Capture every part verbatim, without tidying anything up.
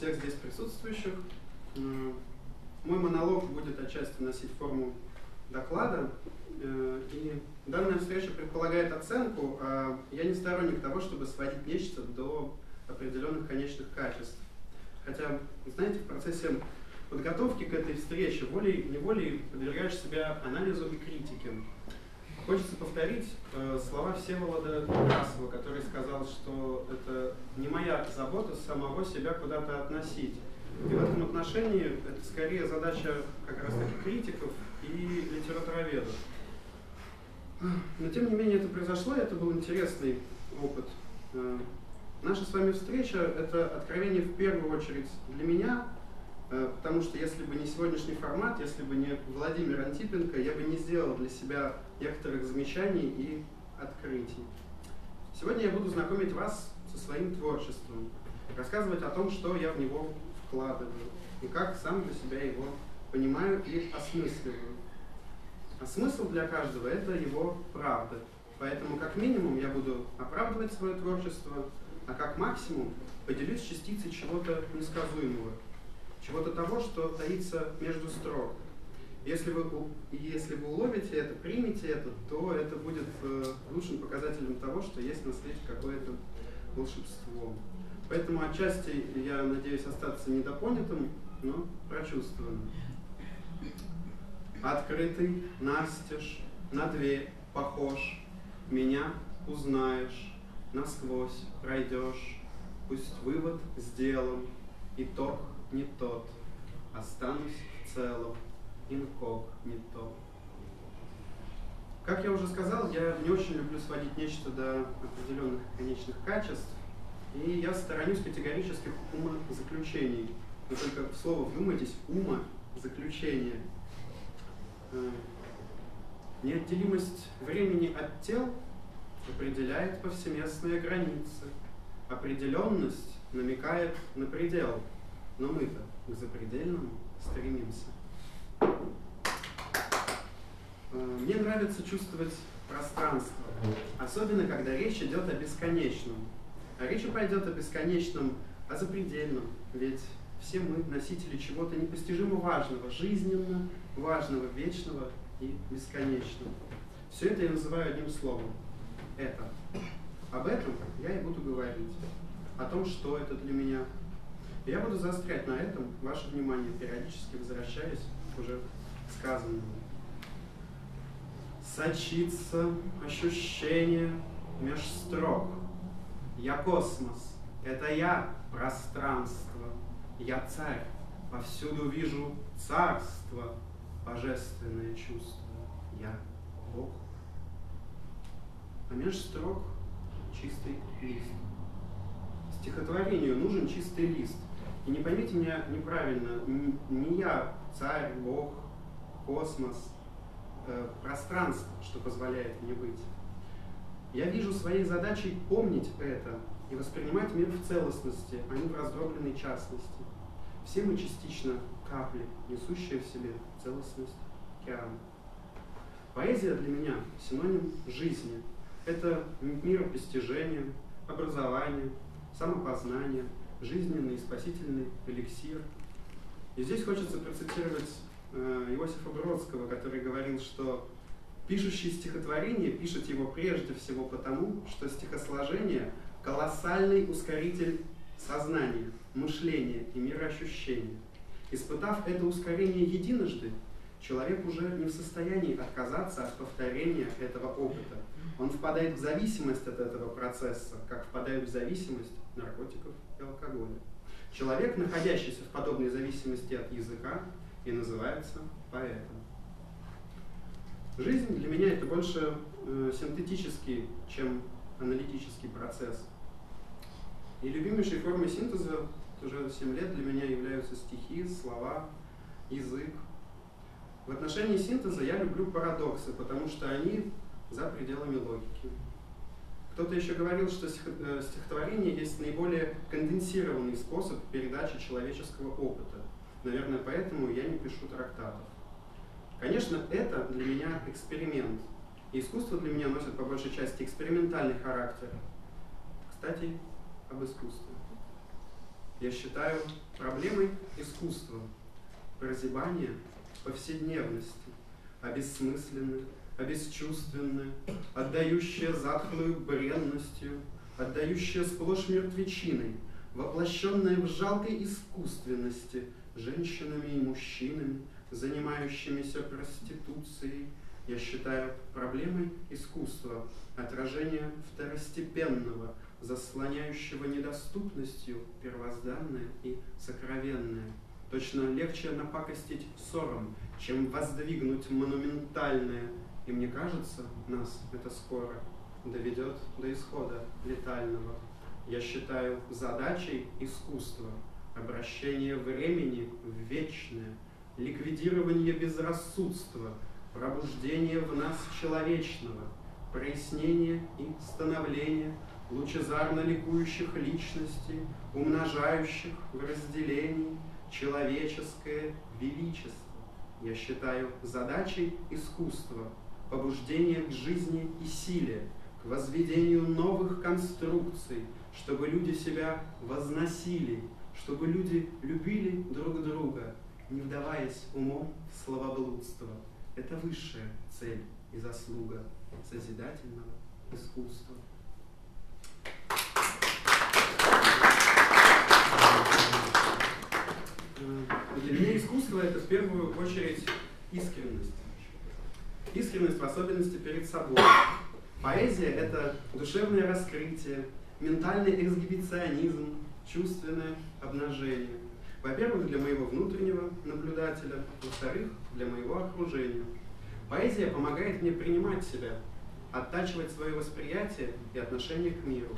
всех здесь присутствующих. Мой монолог будет отчасти носить форму доклада. И данная встреча предполагает оценку, а я не сторонник того, чтобы сводить нечто до определенных конечных качеств. Хотя, знаете, в процессе подготовки к этой встрече волей-неволей подвергаешь себя анализу и критике. Хочется повторить э, слова Всеволода Некрасова, который сказал, что это не моя забота самого себя куда-то относить. И в этом отношении это скорее задача как раз таки критиков и литературоведов. Но тем не менее это произошло, и это был интересный опыт. Э, наша с вами встреча — это откровение в первую очередь для меня, э, потому что если бы не сегодняшний формат, если бы не Владимир Антипенко, я бы не сделал для себя некоторых замечаний и открытий. Сегодня я буду знакомить вас со своим творчеством, рассказывать о том, что я в него вкладываю, и как сам для себя его понимаю и осмысливаю. А смысл для каждого — это его правда. Поэтому как минимум я буду оправдывать свое творчество, а как максимум поделюсь частицей чего-то несказуемого, чего-то того, что таится между строк. Если вы, если вы уловите это, примете это, то это будет э, лучшим показателем того, что есть на свете какое-то волшебство. Поэтому отчасти я надеюсь остаться недопонятым, но прочувствованным. Открытый, настежь, на дверь похож, меня узнаешь, насквозь пройдешь, пусть вывод сделан, итог не тот, останусь в целом. Инког не то. Как я уже сказал, я не очень люблю сводить нечто до определенных конечных качеств, и я сторонюсь категорических умозаключений. Вы только в слово вдумайтесь, умозаключение. Неотделимость времени от тел определяет повсеместные границы. Определенность намекает на предел, но мы-то к запредельному стремимся. Мне нравится чувствовать пространство, особенно когда речь идет о бесконечном. А речь пойдет о бесконечном, о запредельном, ведь все мы носители чего-то непостижимо важного, жизненно важного, вечного и бесконечного. Все это я называю одним словом — это. Об этом я и буду говорить, о том, что это для меня. Я буду заострять на этом ваше внимание, периодически возвращаясь к уже сказанному. Сочится ощущение меж строк. Я космос, это я пространство, я царь, повсюду вижу царство, божественное чувство, я Бог. А меж строк чистый лист. Стихотворению нужен чистый лист. И не поймите меня неправильно, не я, царь, Бог, космос, э, пространство, что позволяет мне быть. Я вижу своей задачей помнить это и воспринимать мир в целостности, а не в раздробленной частности. Все мы частично капли, несущие в себе целостность океана. Поэзия для меня синоним жизни. Это миропостижение, образование, самопознание, жизненный и спасительный эликсир. И здесь хочется процитировать э, Иосифа Бродского, который говорил, что пишущий стихотворение пишет его прежде всего потому, что стихосложение — колоссальный ускоритель сознания, мышления и мироощущения. Испытав это ускорение единожды, человек уже не в состоянии отказаться от повторения этого опыта. Он впадает в зависимость от этого процесса, как впадает в зависимость наркотиков и алкоголя. Человек, находящийся в подобной зависимости от языка, и называется поэтом. Жизнь для меня — это больше э, синтетический, чем аналитический процесс. И любимейшей формой синтеза уже семь лет для меня являются стихи, слова, язык. В отношении синтеза я люблю парадоксы, потому что они за пределами логики. Кто-то еще говорил, что стихотворение есть наиболее конденсированный способ передачи человеческого опыта. Наверное, поэтому я не пишу трактатов. Конечно, это для меня эксперимент. И искусство для меня носит по большей части экспериментальный характер. Кстати, об искусстве. я считаю проблемой искусства, прозябания повседневности, обессмысленной, обесчувственной, отдающая затхлую бренностью, отдающая сплошь мертвечиной, воплощенная в жалкой искусственности женщинами и мужчинами, занимающимися проституцией, я считаю проблемой искусства отражение второстепенного, заслоняющего недоступностью первозданное и сокровенное. Точно легче напакостить ссором, чем воздвигнуть монументальное. И мне кажется, нас это скоро доведет до исхода летального. Я считаю задачей искусства обращение времени в вечное, ликвидирование безрассудства, пробуждение в нас человечного, прояснение и становление лучезарно ликующих личностей, умножающих в разделении человеческое величество. Я считаю задачей искусства побуждение к жизни и силе, к возведению новых конструкций, чтобы люди себя возносили, чтобы люди любили друг друга, не вдаваясь умом в словоблудство. Это высшая цель и заслуга созидательного искусства. Для меня искусство — это в первую очередь искренность. Искренность в особенности перед собой. Поэзия — это душевное раскрытие, ментальный эксгибиционизм, чувственное обнажение. Во-первых, для моего внутреннего наблюдателя, во-вторых, для моего окружения. Поэзия помогает мне принимать себя, оттачивать свое восприятие и отношение к миру.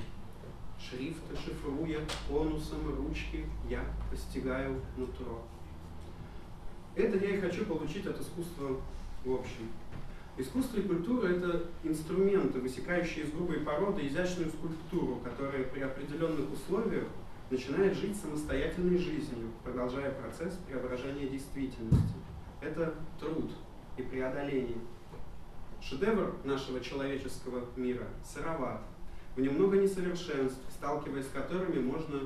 Шрифты шифруя конусом ручки, я постигаю нутро. Это я и хочу получить от искусства в общем. Искусство и культура — это инструменты, высекающие из грубой породы изящную скульптуру, которая при определенных условиях начинает жить самостоятельной жизнью, продолжая процесс преображения действительности. Это труд и преодоление. Шедевр нашего человеческого мира сыроват. В нем много несовершенств, сталкиваясь с которыми можно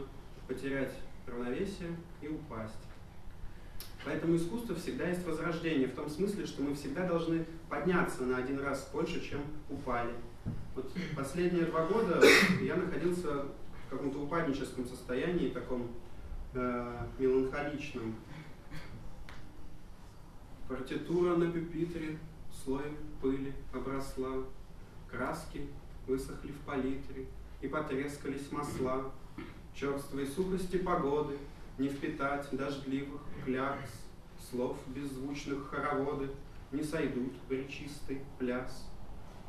потерять равновесие и упасть. Поэтому искусство всегда есть возрождение, в том смысле, что мы всегда должны подняться на один раз больше, чем упали. Вот последние два года я находился в каком-то упадническом состоянии, таком э, меланхоличном. Партитура на пюпитре слоем пыли обросла, краски высохли в палитре, и потрескались масла, черствые сухости погоды, не впитать дождливых клякс, слов беззвучных хороводы, не сойдут в речистый пляс.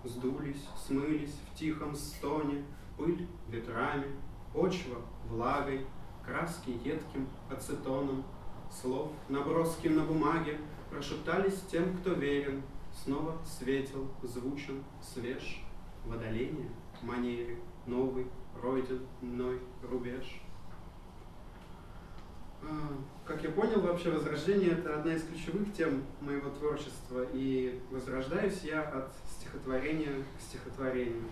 Сдулись, смылись в тихом стоне, пыль ветрами, почва влагой, краски едким ацетоном, слов наброски на бумаге, прошептались тем, кто верен, снова светел, звучен, свеж. В одолении, манере, новый, пройден мной рубеж. Как я понял, вообще возрождение — это одна из ключевых тем моего творчества, и возрождаюсь я от стихотворения к стихотворению.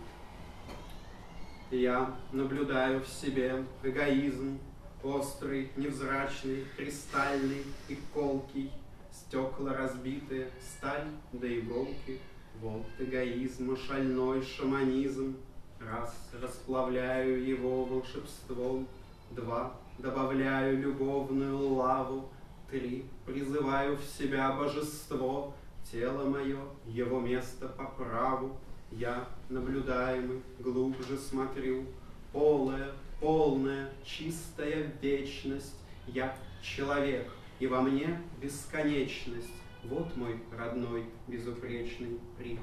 Я наблюдаю в себе эгоизм, острый, невзрачный, кристальный и колкий, стекла разбитые, сталь да иголки. Вот эгоизма шальной шаманизм, раз расплавляю его волшебством, два добавляю любовную лаву, три призываю в себя божество, тело мое, его место по праву, я наблюдаемый глубже смотрю, полая, полная, чистая вечность, я человек, и во мне бесконечность. Вот мой родной безупречный приют.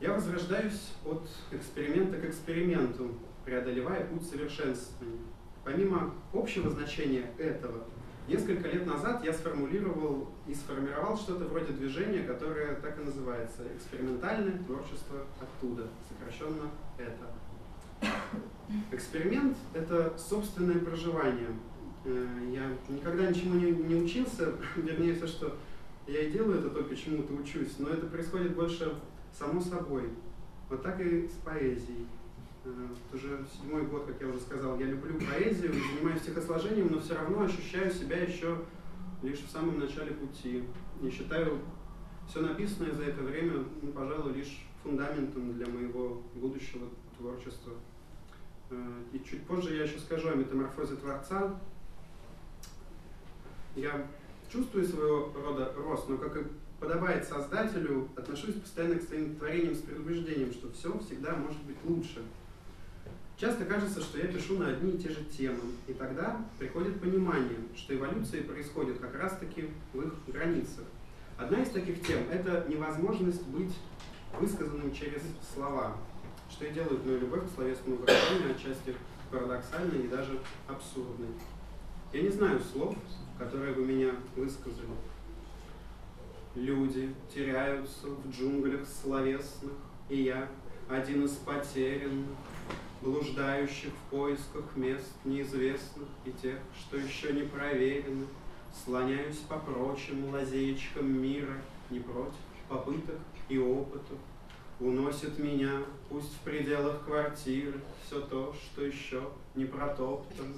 Я возрождаюсь от эксперимента к эксперименту, преодолевая путь совершенствования. Помимо общего значения этого, несколько лет назад я сформулировал и сформировал что-то вроде движения, которое так и называется «Экспериментальное творчество оттуда», сокращенно «это». Эксперимент — это собственное проживание. Я никогда ничему не, не учился, вернее, все, что я и делаю, это только чему-то учусь, но это происходит больше само собой. Вот так и с поэзией. уже седьмой год, как я уже сказал, я люблю поэзию, занимаюсь стихосложением, но все равно ощущаю себя еще лишь в самом начале пути. Я считаю все написанное за это время, ну, пожалуй, лишь фундаментом для моего будущего творчества. И чуть позже я еще скажу о метаморфозе творца. Я чувствую своего рода рост, но, как и подобает создателю, отношусь постоянно к своим творениям с предубеждением, что все всегда может быть лучше. Часто кажется, что я пишу на одни и те же темы, и тогда приходит понимание, что эволюция происходит как раз-таки в их границах. Одна из таких тем — это невозможность быть высказанным через слова, что и делает мою любовь к словесному выражению отчасти парадоксальной и даже абсурдной. Я не знаю слов, которые бы меня высказали. Люди теряются в джунглях словесных, и я один из потерянных, блуждающих в поисках мест неизвестных и тех, что еще не проверены. Слоняюсь по прочим лазеечкам мира, не против попыток и опытов. Уносит меня, пусть в пределах квартиры, все то, что еще не протоптано.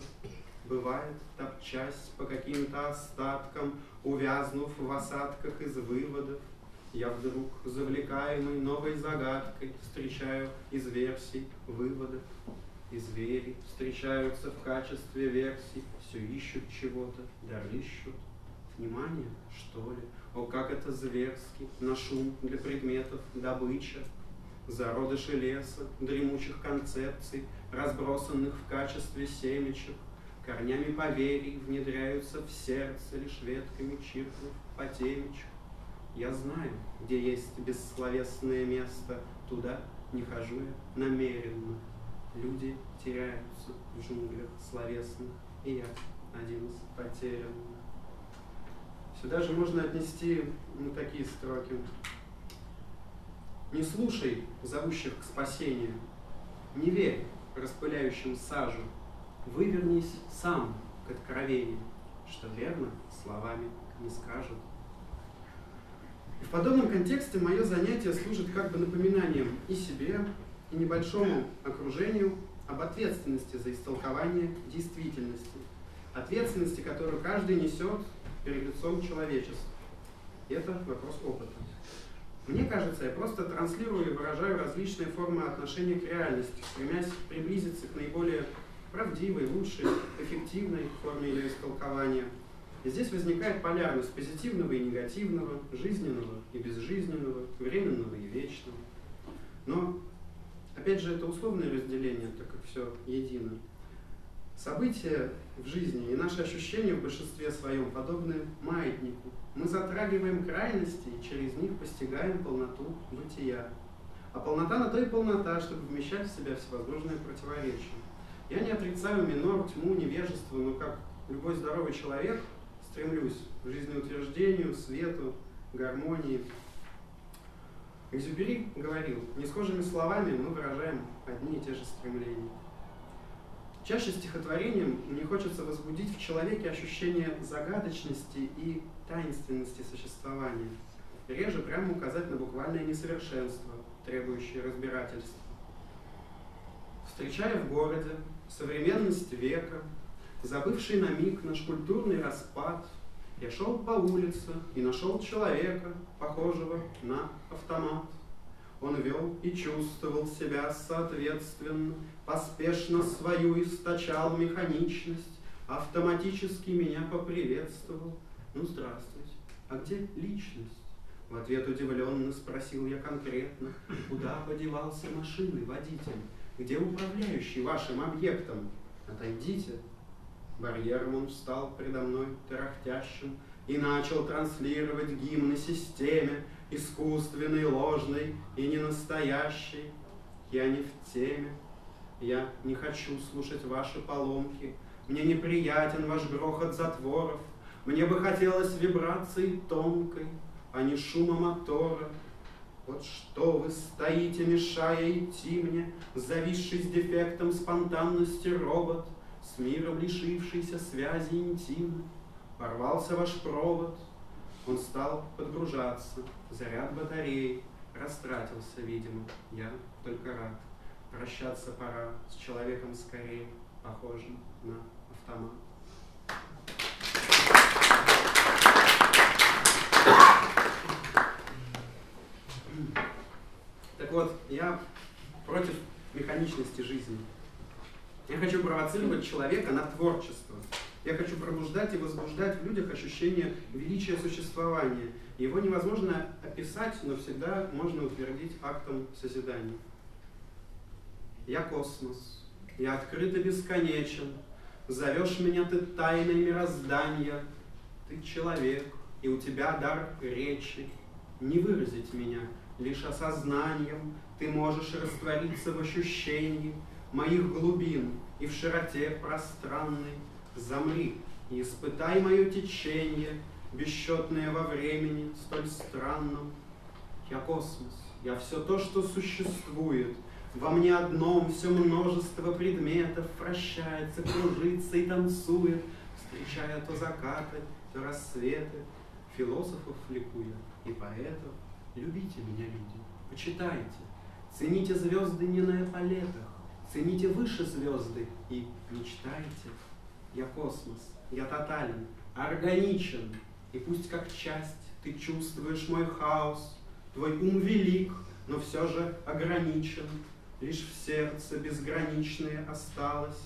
Бывает, топчась по каким-то остаткам, увязнув в осадках из выводов, я вдруг, завлекаемый новой загадкой, встречаю из версий выводов. И звери встречаются в качестве версий, все ищут чего-то, да ищут. Внимание, что ли? О, как это зверски! На шум для предметов добыча, зародыши леса, дремучих концепций, разбросанных в качестве семечек. Корнями поверий внедряются в сердце, лишь ветками чиркнув по темечку. Я знаю, где есть бессловесное место, туда не хожу я намеренно. Люди теряются в джунглях словесных, и я один из потерянных. Сюда же можно отнести ну, такие строки. Не слушай зовущих к спасению, не верь распыляющим сажу, вывернись сам к откровению, что верно словами не скажут. И в подобном контексте мое занятие служит как бы напоминанием и себе, и небольшому окружению об ответственности за истолкование действительности, ответственности, которую каждый несет перед лицом человечества. И это вопрос опыта. Мне кажется, я просто транслирую и выражаю различные формы отношения к реальности, стремясь приблизиться к наиболее правдивой, лучшей, эффективной форме ее истолкования. И здесь возникает полярность позитивного и негативного, жизненного и безжизненного, временного и вечного. Но, опять же, это условное разделение, так как все едино. События в жизни и наши ощущения в большинстве своем подобны маятнику. Мы затрагиваем крайности и через них постигаем полноту бытия. А полнота на то и полнота, чтобы вмещать в себя всевозможные противоречия. Я не отрицаю минор, тьму, невежество, но как любой здоровый человек стремлюсь к жизнеутверждению, свету, гармонии. Экзюпери говорил, несхожими словами мы выражаем одни и те же стремления. Чаще стихотворением мне хочется возбудить в человеке ощущение загадочности и таинственности существования, реже прямо указать на буквальное несовершенство, требующее разбирательства. Встречая в городе современность века, забывший на миг наш культурный распад, я шел по улице и нашел человека, похожего на автомат. Он вел и чувствовал себя соответственно, поспешно свою источал механичность, автоматически меня поприветствовал. Ну, здравствуйте, а где личность? В ответ удивленно спросил я конкретно, куда подевался машинный водитель, где управляющий вашим объектом? Отойдите. Барьером он встал предо мной тарахтящим и начал транслировать гимны системе, искусственной, ложной и ненастоящей. Я не в теме, я не хочу слушать ваши поломки, мне неприятен ваш грохот затворов, мне бы хотелось вибрации тонкой, а не шума мотора. Вот что вы стоите, мешая идти мне, зависший с дефектом спонтанности робот, с миром лишившийся связи интимной, порвался ваш провод. Он стал подгружаться, заряд батареи растратился, видимо, я только рад. прощаться пора с человеком скорее, похожим на автомат. Так вот, я против механичности жизни. Я хочу провоцировать человека на творчество. Я хочу пробуждать и возбуждать в людях ощущение величия существования. Его невозможно описать, но всегда можно утвердить актом созидания. Я космос, я открыт и бесконечен. Зовешь меня ты тайной мироздания. Ты человек, и у тебя дар речи. Не выразить меня лишь осознанием. Ты можешь раствориться в ощущении моих глубин и в широте пространной. Замри и испытай мое течение, бесчетное во времени, столь странном. Я космос, я все то, что существует. Во мне одном все множество предметов вращается, кружится и танцует, встречая то закаты, то рассветы. Философов ликуя и поэтов, любите меня, люди, почитайте. Цените звезды не на эполетах, цените выше звезды и мечтайте. Я космос, я тотален, органичен, и пусть как часть ты чувствуешь мой хаос, твой ум велик, но все же ограничен, лишь в сердце безграничное осталось.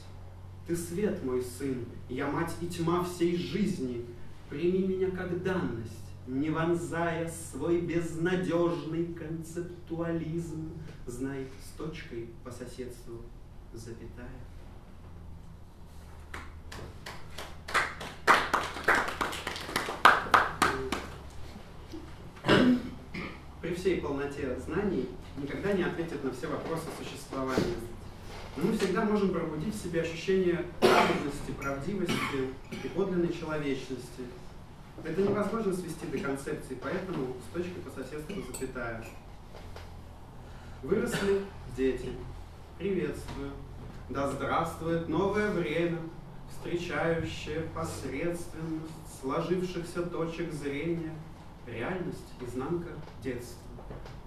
Ты свет мой сын, я мать и тьма всей жизни, прими меня как данность, не вонзая свой безнадежный концептуализм, знай с точкой по соседству запятая. При всей полноте знаний никогда не ответит на все вопросы существования. Но мы всегда можем пробудить в себе ощущение праведности, правдивости и подлинной человечности. Это невозможно свести до концепции, поэтому с точки по соседству запятая. Выросли дети. Приветствую. Да здравствует новое время, встречающее посредственность сложившихся точек зрения. Реальность — изнанка детства.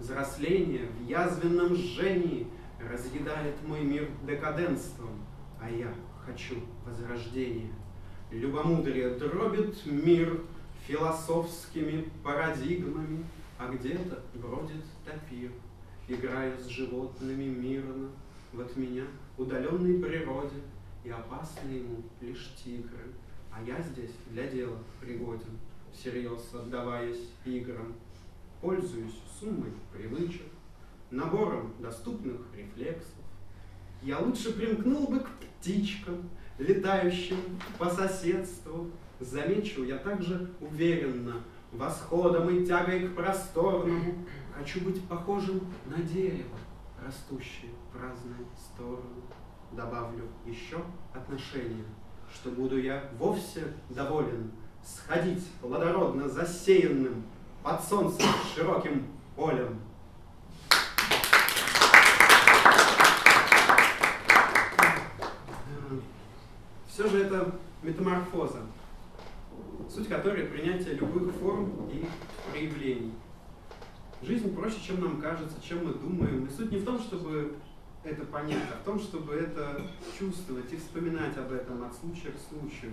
Взросление в язвенном жжении разъедает мой мир декаденством, а я хочу возрождения. Любомудрие дробит мир философскими парадигмами, а где-то бродит тапир, играя с животными мирно. Вот меня удаленной природе, и опасны ему лишь тигры, а я здесь для дела пригоден. Всерьез отдаваясь играм, пользуюсь суммой привычек, набором доступных рефлексов. Я лучше примкнул бы к птичкам, летающим по соседству. Замечу я также уверенно, восходом и тягой к просторному. Хочу быть похожим на дерево, растущее в разные стороны. Добавлю еще отношения, что буду я вовсе доволен. Сходить плодородно засеянным под солнцем широким полем. Все же это метаморфоза, суть которой принятие любых форм и проявлений. Жизнь проще, чем нам кажется, чем мы думаем. И суть не в том, чтобы это понять, а в том, чтобы это чувствовать и вспоминать об этом от случая к случаю.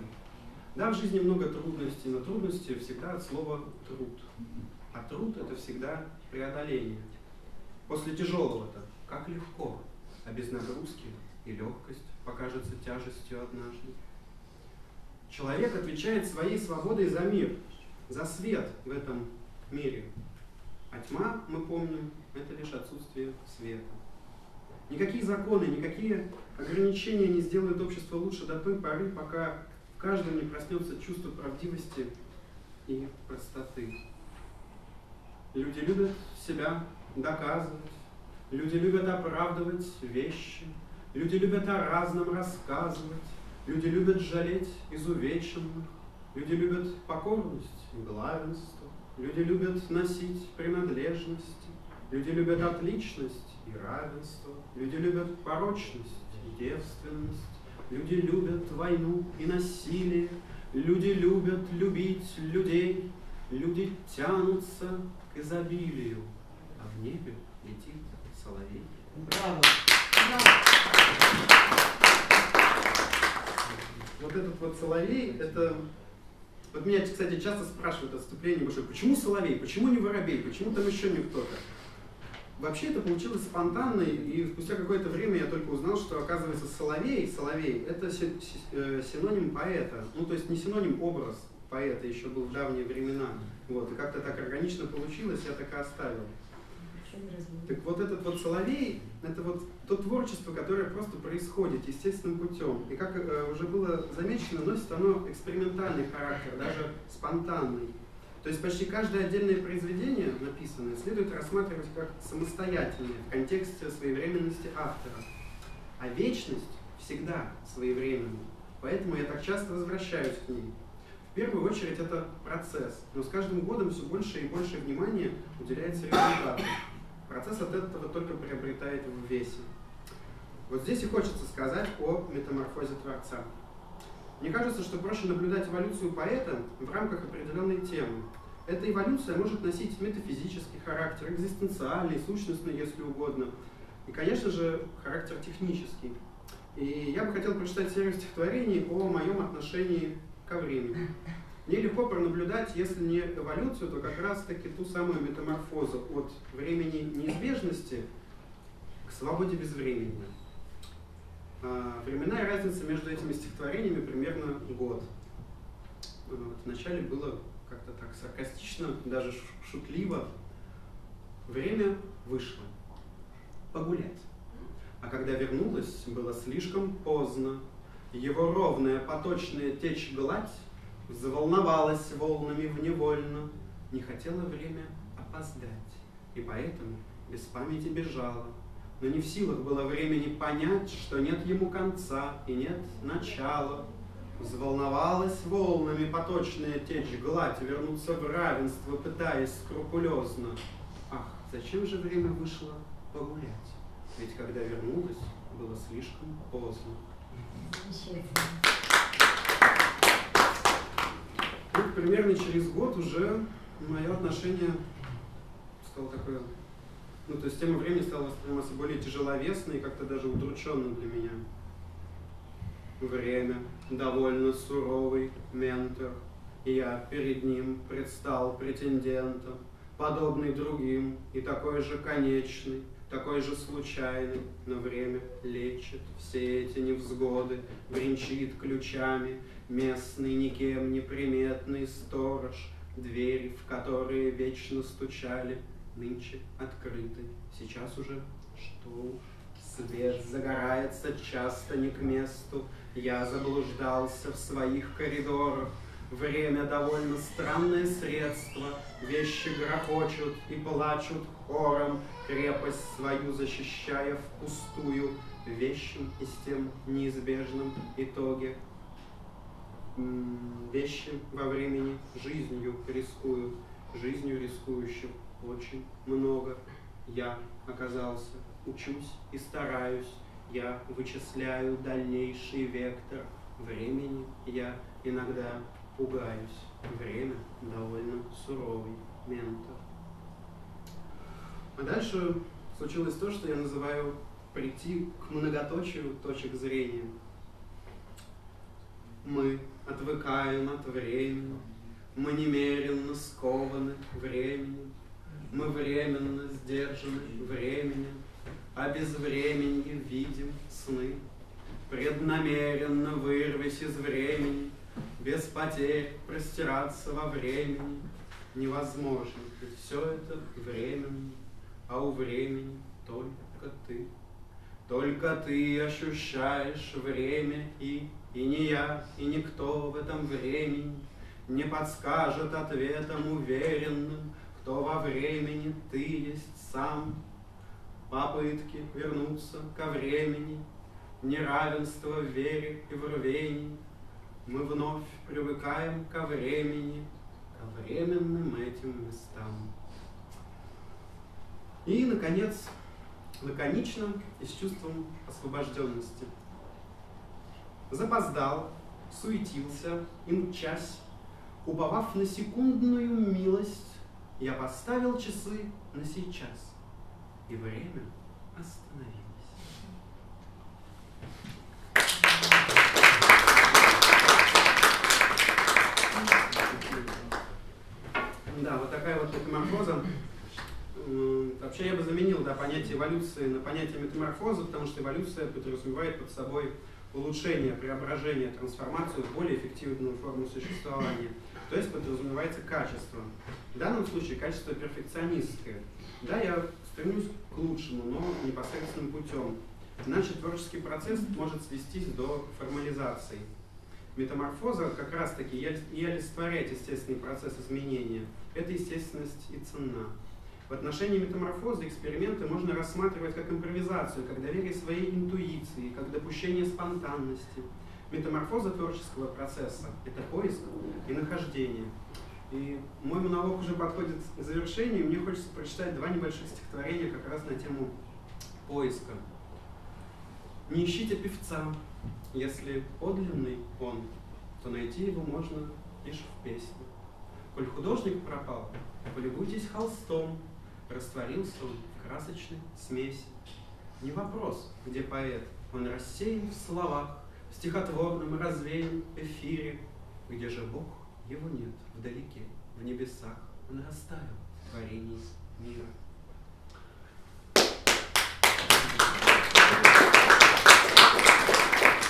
Да, в жизни много трудностей, но трудности всегда от слова «труд». А труд — это всегда преодоление. После тяжелого-то как легко, а без нагрузки и легкость покажется тяжестью однажды. Человек отвечает своей свободой за мир, за свет в этом мире. А тьма, мы помним, это лишь отсутствие света. Никакие законы, никакие ограничения не сделают общество лучше до той поры, пока в каждом не проснется чувство правдивости и простоты. Люди любят себя доказывать, люди любят оправдывать вещи, люди любят о разном рассказывать, люди любят жалеть изувеченных, люди любят покорность и главенство, люди любят носить принадлежности, люди любят отличность и равенство, люди любят порочность и девственность. Люди любят войну и насилие, люди любят любить людей, люди тянутся к изобилию, а в небе летит соловей. Браво! Вот этот вот соловей, это... Вот меня, кстати, часто спрашивают отступление большое, почему соловей, почему не воробей, почему там еще не кто-то? Вообще это получилось спонтанно, и спустя какое-то время я только узнал, что, оказывается, соловей, соловей — это синоним поэта. Ну, то есть не синоним, образ поэта еще был в давние времена. Вот, и как-то так органично получилось, я так и оставил. Так вот этот вот соловей — это вот то творчество, которое просто происходит естественным путем. И как уже было замечено, носит оно экспериментальный характер, даже спонтанный. То есть почти каждое отдельное произведение, написанное, следует рассматривать как самостоятельное в контексте своевременности автора. А вечность всегда своевременна, поэтому я так часто возвращаюсь к ней. В первую очередь это процесс, но с каждым годом все больше и больше внимания уделяется результату. Процесс от этого только приобретает в весе. Вот здесь и хочется сказать о метаморфозе творца. Мне кажется, что проще наблюдать эволюцию поэта в рамках определенной темы. Эта эволюция может носить метафизический характер, экзистенциальный, сущностный, если угодно, и, конечно же, характер технический. И я бы хотел прочитать серию стихотворений о моем отношении ко времени. Мне легко пронаблюдать, если не эволюцию, то как раз-таки ту самую метаморфозу от времени неизбежности к свободе безвременья. Временная разница между этими стихотворениями примерно год. Вначале было как-то так саркастично, даже шутливо. Время вышло погулять. А когда вернулось, было слишком поздно. Его ровная поточная течь гладь заволновалась волнами вневольно. Не хотела время опоздать, и поэтому без памяти бежала. Но не в силах было времени понять, что нет ему конца и нет начала. Взволновалась волнами поточная течь гладь, вернуться в равенство, пытаясь скрупулезно. Ах, зачем же время вышло погулять? Ведь когда вернулась, было слишком поздно. Вот примерно через год уже мое отношение стало такое... Ну, то есть тема времени стала восприниматься более тяжеловесной и как-то даже удрученной для меня. Время довольно суровый ментор, и я перед ним предстал претендентом, подобный другим и такой же конечный, такой же случайный, но время лечит все эти невзгоды, бренчит ключами местный никем неприметный сторож, двери, в которые вечно стучали, нынче открыты, сейчас уже что? Свет загорается часто не к месту, я заблуждался в своих коридорах. Время довольно странное средство, вещи грохочут и плачут хором, крепость свою защищая впустую, вещим и с тем неизбежным итоге. Вещи во времени жизнью рискуют, жизнью рискующих очень много. Я оказался, учусь и стараюсь, я вычисляю дальнейший вектор времени, я иногда пугаюсь. Время довольно суровый ментор. А дальше случилось то, что я называю прийти к многоточию точек зрения. Мы отвыкаем от времени, мы немеренно скованы временем. Мы временно сдержаны временем, а без времени видим сны. Преднамеренно вырвись из времени, без потерь простираться во времени невозможно. Ведь все это временно, а у времени только ты. Только ты ощущаешь время, и, и не я, и никто в этом времени не подскажет ответом уверенным, то во времени ты есть сам. Попытки вернуться ко времени, неравенство в вере и в рвении. Мы вновь привыкаем ко времени, ко временным этим местам. И, наконец, лаконично и с чувством освобожденности. Запоздал, суетился и мчась, уповав на секундную милость, я поставил часы на сейчас, и время остановилось. понятие эволюции на понятие метаморфоза, потому что эволюция подразумевает под собой улучшение, преображение, трансформацию в более эффективную форму существования. То есть подразумевается качество. В данном случае качество перфекционистское. Да, я стремлюсь к лучшему, но непосредственным путем. Иначе творческий процесс может свестись до формализации. Метаморфоза как раз-таки и олицетворяет естественный процесс изменения. Эта естественность и ценна. В отношении метаморфозы эксперименты можно рассматривать как импровизацию, как доверие своей интуиции, как допущение спонтанности. Метаморфоза творческого процесса – это поиск и нахождение. И мой монолог уже подходит к завершению, и мне хочется прочитать два небольших стихотворения как раз на тему поиска. «Не ищите певца. Если подлинный он, то найти его можно лишь в песне. Коль художник пропал, полюбуйтесь холстом, растворился он в красочной смеси. Не вопрос, где поэт, он рассеян в словах, в стихотворном развеян эфире, где же Бог, его нет вдалеке, в небесах, он растаял в творении мира».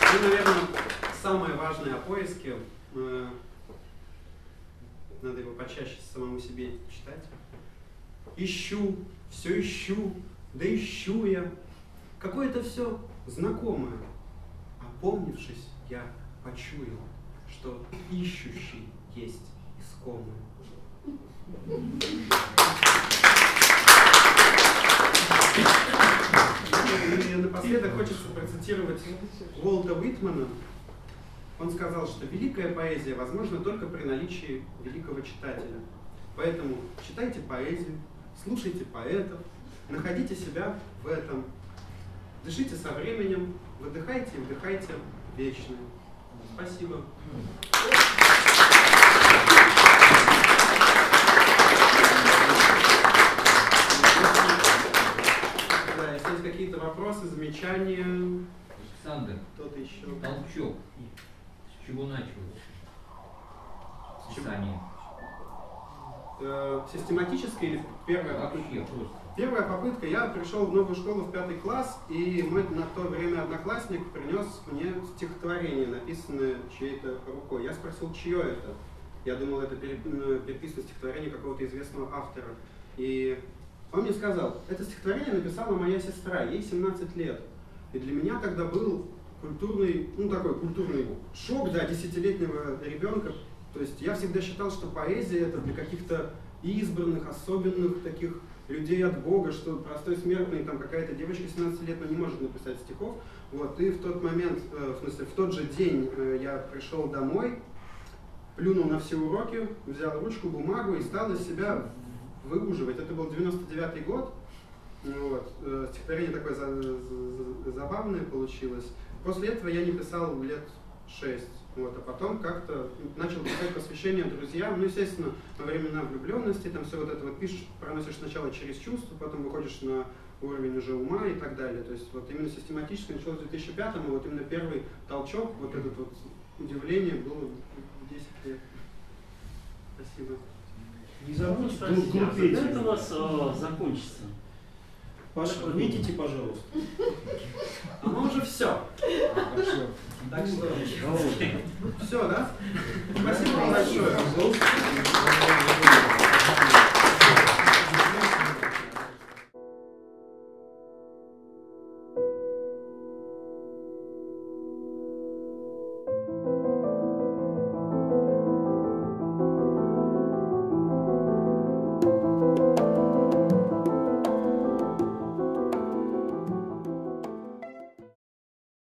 И, наверное, самое важное о поиске, надо его почаще самому себе читать. «Ищу, все ищу, да ищу я, какое-то все знакомое. Опомнившись, я почуял, что ищущий есть искомый». И напоследок хочется процитировать Уолта Уитмена. Он сказал, что великая поэзия возможна только при наличии великого читателя. Поэтому читайте поэзию, слушайте поэтов, находите себя в этом. Дышите со временем, выдыхайте и вдыхайте вечно. Спасибо. Какие-то вопросы, замечания? Александр, кто-то еще? Толчок. С чего началось? Писание. Э, систематическое или первая попытка? Первая попытка. Я пришел в новую школу в пятый класс, и мой на то время одноклассник принес мне стихотворение, написанное чьей-то рукой. Я спросил, чье это? Я думал, это переписано стихотворение какого-то известного автора. И он мне сказал, это стихотворение написала моя сестра, ей семнадцать лет. И для меня тогда был культурный, ну такой культурный шок, да, десятилетнего ребенка. То есть я всегда считал, что поэзия это для каких-то избранных, особенных таких людей от Бога, что простой смертный, там какая-то девочка семнадцати лет, но не может написать стихов. Вот, и в тот момент, в смысле, в тот же день я пришел домой, плюнул на все уроки, взял ручку, бумагу и стал из себя выуживать. Это был девяносто девятый год. Вот. Стихотворение такое забавное получилось. После этого я не писал лет шесть. Вот. А потом как-то начал писать посвящение друзьям. Ну, естественно, во времена влюбленности, там все вот это вот пишешь, проносишь сначала через чувства, потом выходишь на уровень уже ума и так далее. То есть вот именно систематически началось в две тысячи пятом, и вот именно первый толчок, вот это вот удивление было десять лет. Спасибо. Не забудьте, группеть. Это у вас а, закончится. Паша, подметите, пожалуйста. Оно уже все. Так что все, да? Спасибо вам большое.